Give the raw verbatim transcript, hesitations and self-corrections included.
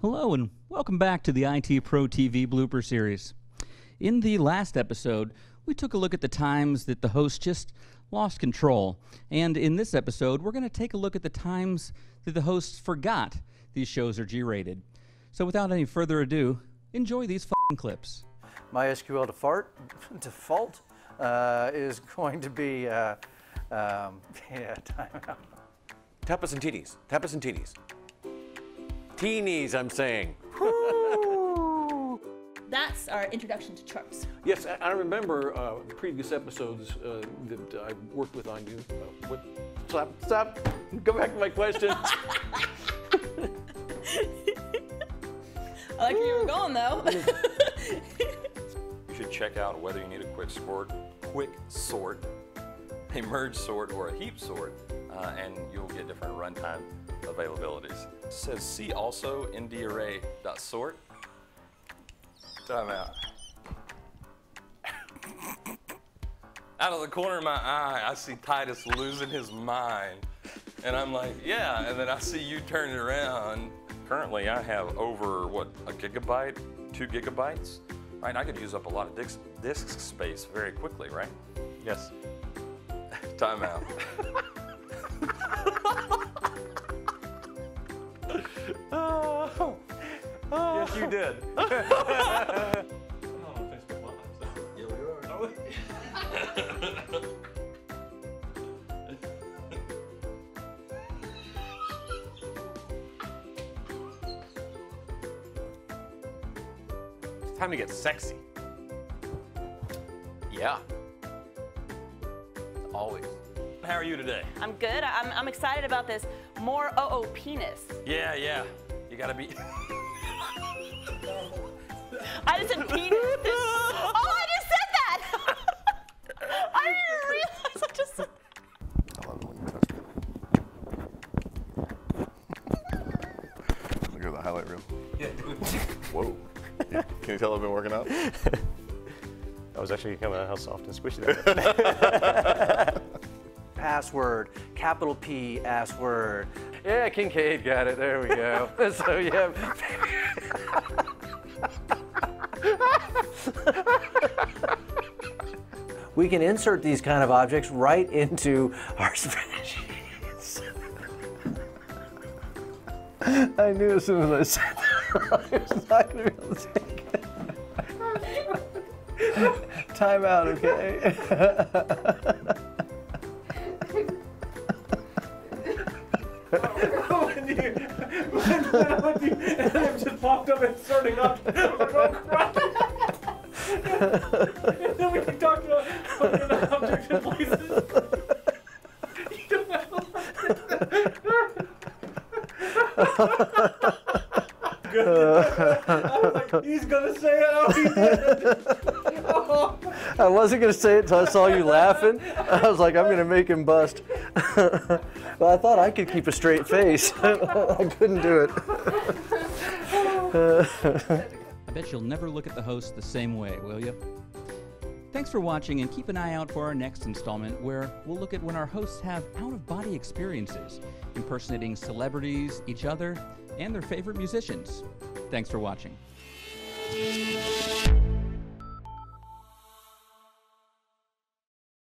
Hello and welcome back to the I T Pro T V blooper series. In the last episode, we took a look at the times that the host just lost control. And in this episode, we're going to take a look at the times that the hosts forgot these shows are G-rated. So without any further ado, enjoy these f***ing clips. MySQL default, default uh, is going to be, uh, um, yeah, timeout. Tapas and teenies, tapas and teenies. Teenies, I'm saying. That's our introduction to charts. Yes, I, I remember uh, previous episodes uh, that I worked with on you. Uh, what, stop, stop, go back to my question. I like where you were going, though. You should check out whether you need a quick sort, quick sort, a merge sort, or a heap sort, uh, and you'll get different runtime availabilities. It says see also ndarray.sort. Time out. Out of the corner of my eye, I see Titus losing his mind. And I'm like, yeah. And then I see you turn it around. Currently, I have over, what, a gigabyte, two gigabytes? Right? I could use up a lot of disk, disk space very quickly, right? Yes. Time out. Oh. Oh. Yes, you did. Oh, Facebook Live. Yeah, we are. Are we? It's time to get sexy. Yeah. Always. How are you today? I'm good. I'm, I'm excited about this. More oh oh penis. Yeah, yeah. You gotta be. I just said penis. Oh, I just said that! I didn't realize I just said that. I love it when you touch me. Look at the highlight reel. Yeah, dude. Whoa. Yeah. Can you tell I've been working out? I was actually coming out how soft and squishy that was. Password, capital P, ass word. Yeah, Kincaid got it. There we go. So, yeah. We can insert these kind of objects right into our spreadsheets. I knew as soon as I said that, I was not going to be able to take it. Time out, okay? when you, when, when you, and I just popped up and starting up. And then we talked about putting an object in places. You don't have I was like, he's gonna say it. Oh, he did. Oh. I wasn't gonna say it until I saw you laughing. I was like, I'm gonna make him bust. Well, I thought I could keep a straight face. I couldn't do it. I bet you'll never look at the host the same way, will you? Thanks for watching, and keep an eye out for our next installment, where we'll look at when our hosts have out-of-body experiences, impersonating celebrities, each other, and their favorite musicians. Thanks for watching.